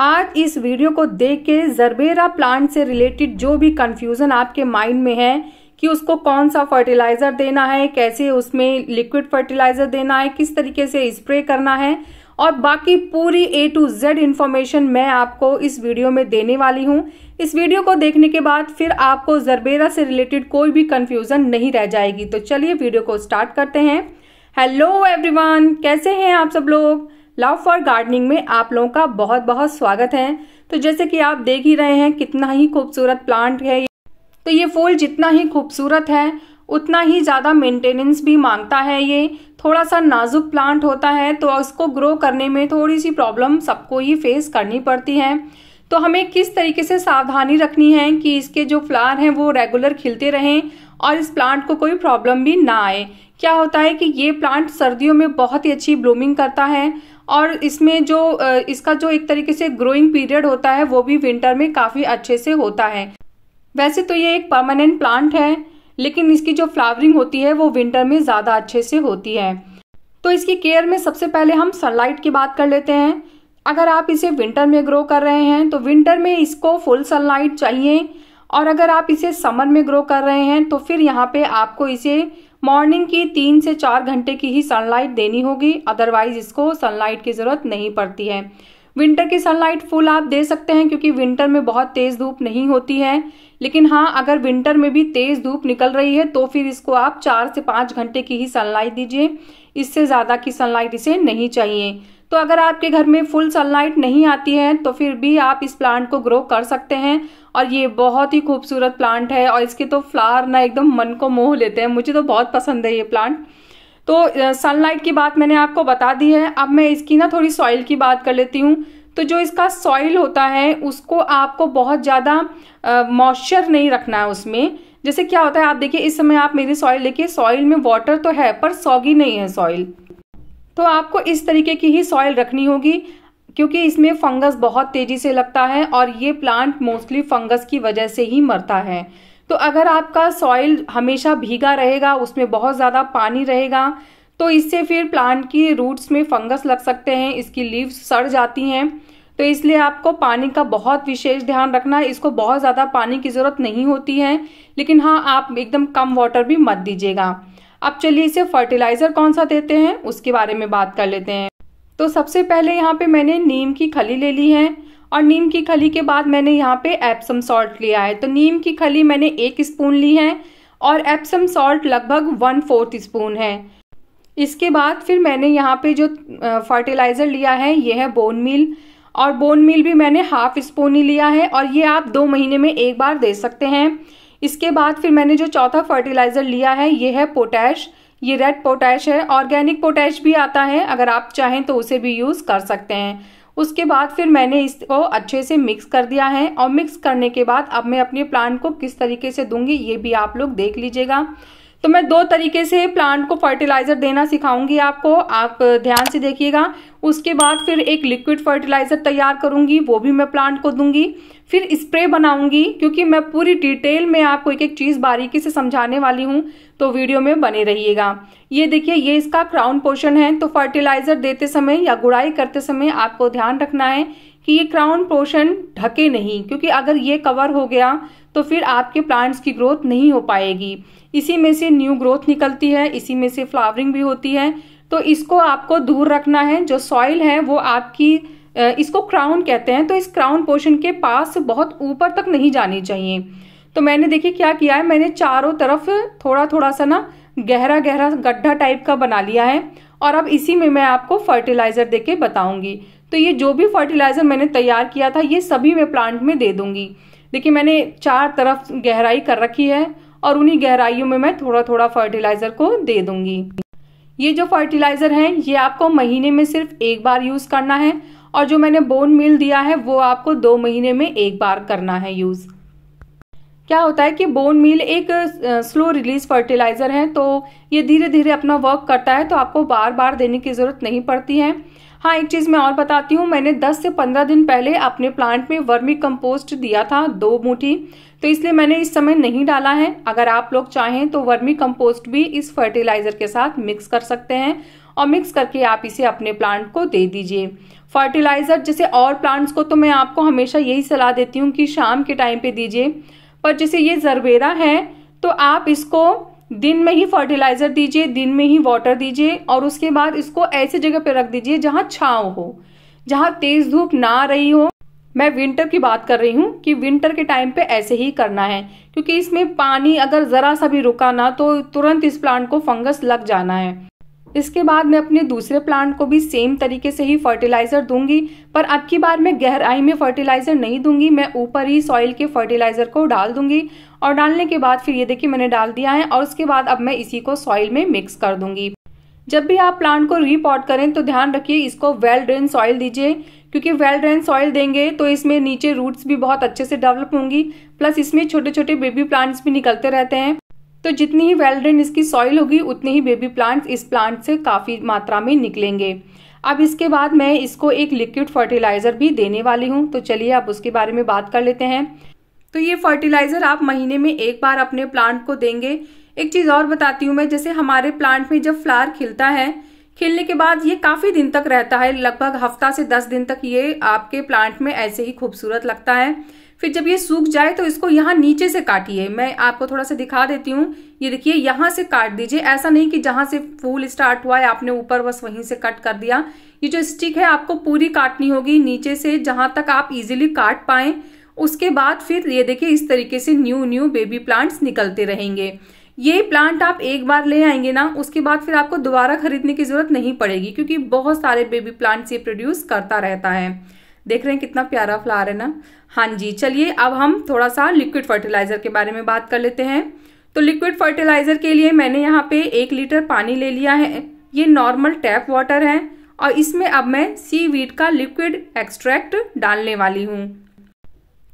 आज इस वीडियो को देख के जरबेरा प्लांट से रिलेटेड जो भी कंफ्यूजन आपके माइंड में है कि उसको कौन सा फर्टिलाइजर देना है, कैसे उसमें लिक्विड फर्टिलाइजर देना है, किस तरीके से स्प्रे करना है और बाकी पूरी A to Z इन्फॉर्मेशन मैं आपको इस वीडियो में देने वाली हूँ। इस वीडियो को देखने के बाद फिर आपको जरबेरा से रिलेटेड कोई भी कंफ्यूजन नहीं रह जाएगी। तो चलिए वीडियो को स्टार्ट करते हैं। हेलो एवरीवन, कैसे हैं आप सब लोग। लव फॉर गार्डनिंग में आप लोगों का बहुत बहुत स्वागत है। तो जैसे कि आप देख ही रहे हैं कितना ही खूबसूरत प्लांट है। तो ये फूल जितना ही खूबसूरत है उतना ही ज़्यादा मेंटेनेंस भी मांगता है। ये थोड़ा सा नाजुक प्लांट होता है तो इसको ग्रो करने में थोड़ी सी प्रॉब्लम सबको ही फेस करनी पड़ती है। तो हमें किस तरीके से सावधानी रखनी है कि इसके जो फ्लावर हैं वो रेगुलर खिलते रहें और इस प्लांट को कोई प्रॉब्लम भी ना आए। क्या होता है कि ये प्लांट सर्दियों में बहुत ही अच्छी ब्लूमिंग करता है और इसमें जो इसका जो एक तरीके से ग्रोइंग पीरियड होता है वो भी विंटर में काफ़ी अच्छे से होता है। वैसे तो ये एक परमानेंट प्लांट है लेकिन इसकी जो फ्लावरिंग होती है वो विंटर में ज़्यादा अच्छे से होती है। तो इसकी केयर में सबसे पहले हम सनलाइट की बात कर लेते हैं। अगर आप इसे विंटर में ग्रो कर रहे हैं तो विंटर में इसको फुल सनलाइट चाहिए और अगर आप इसे समर में ग्रो कर रहे हैं तो फिर यहाँ पे आपको इसे मॉर्निंग की 3 से 4 घंटे की ही सनलाइट देनी होगी, अदरवाइज इसको सनलाइट की ज़रूरत नहीं पड़ती है। विंटर की सनलाइट फुल आप दे सकते हैं क्योंकि विंटर में बहुत तेज़ धूप नहीं होती है। लेकिन हाँ, अगर विंटर में भी तेज़ धूप निकल रही है तो फिर इसको आप 4 से 5 घंटे की ही सनलाइट दीजिए, इससे ज़्यादा की सनलाइट इसे नहीं चाहिए। तो अगर आपके घर में फुल सनलाइट नहीं आती है तो फिर भी आप इस प्लांट को ग्रो कर सकते हैं और ये बहुत ही खूबसूरत प्लांट है और इसके तो फ्लावर ना एकदम मन को मोह लेते हैं। मुझे तो बहुत पसंद है ये प्लांट। तो सनलाइट की बात मैंने आपको बता दी है। अब मैं इसकी ना थोड़ी सॉइल की बात कर लेती हूँ। तो जो इसका सॉइल होता है उसको आपको बहुत ज़्यादा मॉइस्चर नहीं रखना है उसमें। जैसे क्या होता है, आप देखिए इस समय आप मेरी सॉइल देखिए, सॉइल में वाटर तो है पर सॉगी नहीं है सॉइल। तो आपको इस तरीके की ही सॉइल रखनी होगी क्योंकि इसमें फंगस बहुत तेज़ी से लगता है और ये प्लांट मोस्टली फंगस की वजह से ही मरता है। तो अगर आपका सॉइल हमेशा भीगा रहेगा, उसमें बहुत ज़्यादा पानी रहेगा तो इससे फिर प्लांट की रूट्स में फंगस लग सकते हैं, इसकी लीव्स सड़ जाती हैं। तो इसलिए आपको पानी का बहुत विशेष ध्यान रखना है। इसको बहुत ज़्यादा पानी की ज़रूरत नहीं होती है लेकिन हाँ, आप एकदम कम वाटर भी मत दीजिएगा। अब चलिए इसे फर्टिलाइज़र कौन सा देते हैं उसके बारे में बात कर लेते हैं। तो सबसे पहले यहाँ पे मैंने नीम की खली ले ली है और नीम की खली के बाद मैंने यहाँ पे एप्सम सॉल्ट लिया है। तो नीम की खली मैंने 1 स्पून ली है और एप्सम सॉल्ट लगभग 1/4 स्पून है। इसके बाद फिर मैंने यहाँ पे जो फर्टिलाइज़र लिया है ये है बोन मील और बोन मील भी मैंने 1/2 स्पून ही लिया है और ये आप 2 महीने में एक बार दे सकते हैं। इसके बाद फिर मैंने जो चौथा फर्टिलाइज़र लिया है ये है पोटैश। ये रेड पोटैश है, ऑर्गेनिक पोटैश भी आता है, अगर आप चाहें तो उसे भी यूज़ कर सकते हैं। उसके बाद फिर मैंने इसको अच्छे से मिक्स कर दिया है और मिक्स करने के बाद अब मैं अपने प्लांट को किस तरीके से दूंगी ये भी आप लोग देख लीजिएगा। तो मैं 2 तरीके से प्लांट को फर्टिलाइज़र देना सिखाऊंगी आपको, आप ध्यान से देखिएगा। उसके बाद फिर एक लिक्विड फर्टिलाइज़र तैयार करूंगी, वो भी मैं प्लांट को दूंगी। फिर स्प्रे बनाऊंगी क्योंकि मैं पूरी डिटेल में आपको एक एक चीज़ बारीकी से समझाने वाली हूं, तो वीडियो में बने रहिएगा। ये देखिए, ये इसका क्राउन पोर्शन है। तो फर्टिलाइज़र देते समय या गुड़ाई करते समय आपको ध्यान रखना है कि ये क्राउन पोर्शन ढके नहीं, क्योंकि अगर ये कवर हो गया तो फिर आपके प्लांट्स की ग्रोथ नहीं हो पाएगी। इसी में से न्यू ग्रोथ निकलती है, इसी में से फ्लावरिंग भी होती है। तो इसको आपको दूर रखना है। जो सॉइल है वो आपकी, इसको क्राउन कहते हैं, तो इस क्राउन पोर्शन के पास बहुत ऊपर तक नहीं जानी चाहिए। तो मैंने देखिए क्या किया है, मैंने चारों तरफ थोड़ा थोड़ा सा ना गहरा गहरा गड्ढा टाइप का बना लिया है और अब इसी में मैं आपको फर्टिलाइज़र दे के बताऊँगी। तो ये जो भी फर्टिलाइज़र मैंने तैयार किया था ये सभी मैं प्लांट में दे दूँगी। देखिए मैंने 4 तरफ गहराई कर रखी है और उन्हीं गहराइयों में मैं थोड़ा थोड़ा फर्टिलाइज़र को दे दूँगी। ये जो फर्टिलाइज़र है ये आपको महीने में सिर्फ एक बार यूज़ करना है और जो मैंने बोन मील दिया है वो आपको 2 महीने में एक बार करना है यूज़। क्या होता है कि बोन मील एक स्लो रिलीज फर्टिलाइज़र है तो ये धीरे धीरे अपना वर्क करता है, तो आपको बार बार देने की ज़रूरत नहीं पड़ती है। हाँ, एक चीज़ मैं और बताती हूँ, मैंने 10 से 15 दिन पहले अपने प्लांट में वर्मी कंपोस्ट दिया था 2 मुट्ठी, तो इसलिए मैंने इस समय नहीं डाला है। अगर आप लोग चाहें तो वर्मी कंपोस्ट भी इस फर्टिलाइज़र के साथ मिक्स कर सकते हैं और मिक्स करके आप इसे अपने प्लांट को दे दीजिए। फर्टिलाइज़र जैसे और प्लांट्स को तो मैं आपको हमेशा यही सलाह देती हूँ कि शाम के टाइम पे दीजिए, पर जैसे ये जरबेरा है तो आप इसको दिन में ही फर्टिलाइज़र दीजिए, दिन में ही वाटर दीजिए और उसके बाद इसको ऐसी जगह पे रख दीजिए जहाँ छाँव हो, जहाँ तेज़ धूप ना रही हो। मैं विंटर की बात कर रही हूँ कि विंटर के टाइम पे ऐसे ही करना है, क्योंकि इसमें पानी अगर ज़रा सा भी रुका ना तो तुरंत इस प्लांट को फंगस लग जाना है। इसके बाद मैं अपने दूसरे प्लांट को भी सेम तरीके से ही फर्टिलाइज़र दूंगी, पर अब की बार मैं गहराई में फर्टिलाइज़र नहीं दूंगी, मैं ऊपर ही सॉइल के फर्टिलाइज़र को डाल दूंगी और डालने के बाद फिर ये देखिए मैंने डाल दिया है और उसके बाद अब मैं इसी को सॉइल में मिक्स कर दूंगी। जब भी आप प्लांट को रीपॉट करें तो ध्यान रखिए इसको वेल ड्रेन सॉइल दीजिए, क्योंकि वेल ड्रेन सॉइल देंगे तो इसमें नीचे रूट्स भी बहुत अच्छे से डेवलप होंगी, प्लस इसमें छोटे छोटे बेबी प्लांट्स भी निकलते रहते हैं। तो जितनी ही वेल ड्रेन इसकी सॉइल होगी उतने ही बेबी प्लांट्स इस प्लांट से काफ़ी मात्रा में निकलेंगे। अब इसके बाद मैं इसको एक लिक्विड फर्टिलाइज़र भी देने वाली हूँ, तो चलिए अब उसके बारे में बात कर लेते हैं। तो ये फर्टिलाइज़र आप महीने में एक बार अपने प्लांट को देंगे। एक चीज़ और बताती हूँ मैं, जैसे हमारे प्लांट में जब फ्लावर खिलता है, खिलने के बाद ये काफ़ी दिन तक रहता है, लगभग हफ्ता से 10 दिन तक ये आपके प्लांट में ऐसे ही खूबसूरत लगता है। फिर जब ये सूख जाए तो इसको यहाँ नीचे से काटिए, मैं आपको थोड़ा सा दिखा देती हूँ। ये देखिए यहाँ से काट दीजिए, ऐसा नहीं कि जहाँ से फूल स्टार्ट हुआ है आपने ऊपर बस वहीं से कट कर दिया। ये जो स्टिक है आपको पूरी काटनी होगी नीचे से, जहाँ तक आप इजीली काट पाएं। उसके बाद फिर ये देखिए इस तरीके से न्यू बेबी प्लांट्स निकलते रहेंगे। ये प्लांट आप एक बार ले आएंगे ना, उसके बाद फिर आपको दोबारा खरीदने की ज़रूरत नहीं पड़ेगी, क्योंकि बहुत सारे बेबी प्लांट्स ये प्रोड्यूस करता रहता है। देख रहे हैं कितना प्यारा फ्लावर है ना। हाँ जी, चलिए अब हम थोड़ा सा लिक्विड फर्टिलाइज़र के बारे में बात कर लेते हैं। तो लिक्विड फर्टिलाइज़र के लिए मैंने यहाँ पे 1 लीटर पानी ले लिया है, ये नॉर्मल टैप वाटर है, और इसमें अब मैं सी वीड का लिक्विड एक्सट्रैक्ट डालने वाली हूँ।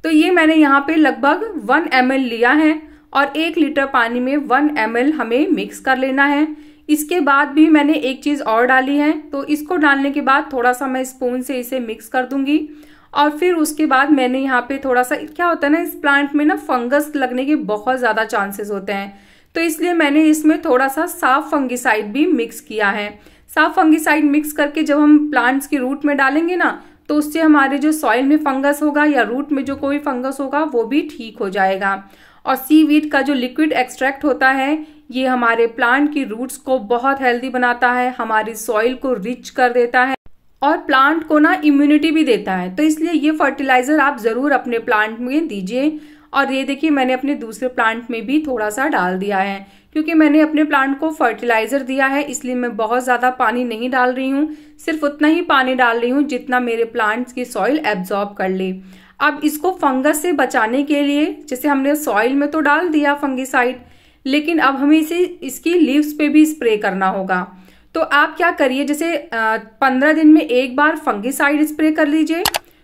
तो ये मैंने यहाँ पे लगभग 1 ml लिया है और 1 लीटर पानी में 1 ml हमें मिक्स कर लेना है। इसके बाद भी मैंने एक चीज़ और डाली है, तो इसको डालने के बाद थोड़ा सा मैं स्पून से इसे मिक्स कर दूंगी। और फिर उसके बाद मैंने यहाँ पे थोड़ा सा, क्या होता है ना इस प्लांट में ना फंगस लगने के बहुत ज़्यादा चांसेस होते हैं, तो इसलिए मैंने इसमें थोड़ा सा साफ फंगिसाइड भी मिक्स किया है। साफ फंगिसाइड मिक्स करके जब हम प्लांट्स के रूट में डालेंगे ना, तो उससे हमारे जो सॉइल में फंगस होगा या रूट में जो कोई फंगस होगा वो भी ठीक हो जाएगा। और सीवीड का जो लिक्विड एक्सट्रैक्ट होता है ये हमारे प्लांट की रूट्स को बहुत हेल्दी बनाता है, हमारी सॉइल को रिच कर देता है और प्लांट को ना इम्यूनिटी भी देता है। तो इसलिए ये फर्टिलाइज़र आप ज़रूर अपने प्लांट में दीजिए। और ये देखिए मैंने अपने दूसरे प्लांट में भी थोड़ा सा डाल दिया है, क्योंकि मैंने अपने प्लांट को फर्टिलाइज़र दिया है इसलिए मैं बहुत ज़्यादा पानी नहीं डाल रही हूँ, सिर्फ उतना ही पानी डाल रही हूँ जितना मेरे प्लांट्स की सॉइल एब्जॉर्ब कर ले। अब इसको फंगस से बचाने के लिए, जैसे हमने सॉइल में तो डाल दिया फंगिसाइड, लेकिन अब हमें इसे इसकी लीव्स पे भी स्प्रे करना होगा। तो आप क्या करिए, जैसे 15 दिन में एक बार फंगिसाइड स्प्रे कर लीजिए।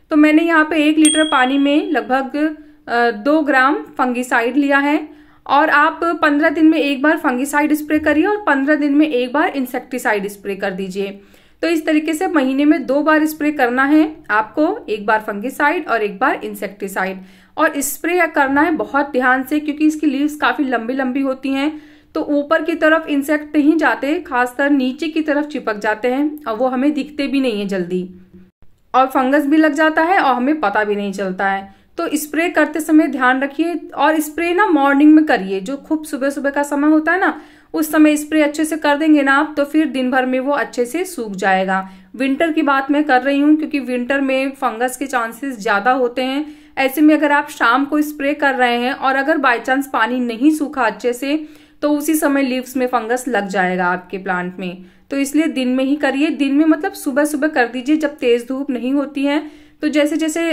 तो मैंने यहाँ पे 1 लीटर पानी में लगभग 2 ग्राम फंगिसाइड लिया है, और आप 15 दिन में एक बार फंगिसाइड स्प्रे करिए और 15 दिन में एक बार इंसेक्टिसाइड स्प्रे कर दीजिए। तो इस तरीके से महीने में 2 बार स्प्रे करना है आपको, एक बार फंगिसाइड और एक बार इंसेक्टिसाइड। और स्प्रे करना है बहुत ध्यान से, क्योंकि इसकी लीव्स काफ़ी लंबी लंबी होती हैं, तो ऊपर की तरफ इंसेक्ट नहीं जाते, खासकर नीचे की तरफ चिपक जाते हैं और वो हमें दिखते भी नहीं है जल्दी, और फंगस भी लग जाता है और हमें पता भी नहीं चलता है। तो स्प्रे करते समय ध्यान रखिए, और स्प्रे ना मॉर्निंग में करिए, जो खूब सुबह सुबह का समय होता है ना, उस समय स्प्रे अच्छे से कर देंगे ना आप, तो फिर दिन भर में वो अच्छे से सूख जाएगा। विंटर की बात मैं कर रही हूँ, क्योंकि विंटर में फंगस के चांसेस ज़्यादा होते हैं। ऐसे में अगर आप शाम को स्प्रे कर रहे हैं और अगर बाय चांस पानी नहीं सूखा अच्छे से, तो उसी समय लीव्स में फंगस लग जाएगा आपके प्लांट में। तो इसलिए दिन में ही करिए, दिन में मतलब सुबह सुबह कर दीजिए जब तेज़ धूप नहीं होती है। तो जैसे जैसे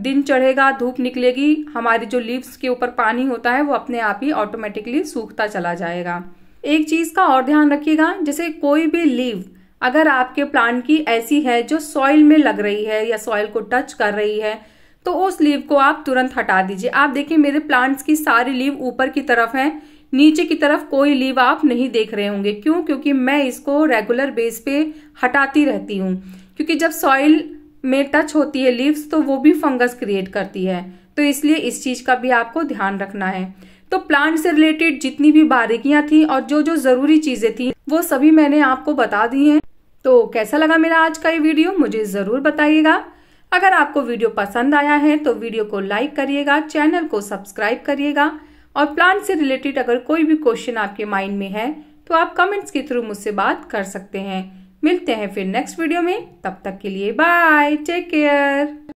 दिन चढ़ेगा, धूप निकलेगी, हमारी जो लीव्स के ऊपर पानी होता है वो अपने आप ही ऑटोमेटिकली सूखता चला जाएगा। एक चीज़ का और ध्यान रखिएगा, जैसे कोई भी लीव अगर आपके प्लांट की ऐसी है जो सॉइल में लग रही है या सॉइल को टच कर रही है, तो उस लीव को आप तुरंत हटा दीजिए। आप देखिए मेरे प्लांट्स की सारी लीव ऊपर की तरफ है, नीचे की तरफ कोई लीव आप नहीं देख रहे होंगे। क्यों? क्योंकि मैं इसको रेगुलर बेस पे हटाती रहती हूँ, क्योंकि जब सॉइल में टच होती है लीव्स तो वो भी फंगस क्रिएट करती है, तो इसलिए इस चीज़ का भी आपको ध्यान रखना है। तो प्लांट से रिलेटेड जितनी भी बारीकियां थी और जो जो ज़रूरी चीज़ें थी वो सभी मैंने आपको बता दी हैं। तो कैसा लगा मेरा आज का ये वीडियो मुझे ज़रूर बताइएगा। अगर आपको वीडियो पसंद आया है तो वीडियो को लाइक करिएगा, चैनल को सब्सक्राइब करिएगा और प्लांट से रिलेटेड अगर कोई भी क्वेश्चन आपके माइंड में है तो आप कमेंट्स के थ्रू मुझसे बात कर सकते हैं। मिलते हैं फिर नेक्स्ट वीडियो में, तब तक के लिए बाय, टेक केयर।